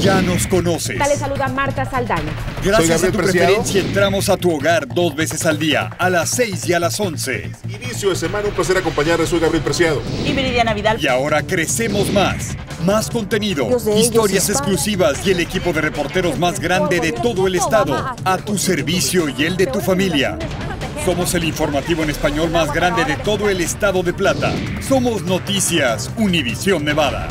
ya nos conoces. Dale salud a Marta Saldana. Gracias a tu preferencia entramos a tu hogar 2 veces al día, a las 6 y a las 11. Inicio de semana, un placer acompañarles. Soy Gabriel Preciado. Y Viridiana Vidal. Y ahora crecemos más. Más contenido, historias exclusivas y el equipo de reporteros más grande de todo el estado. A tu servicio y el de tu familia. Somos el informativo en español más grande de todo el estado de Plata. Somos Noticias Univisión Nevada.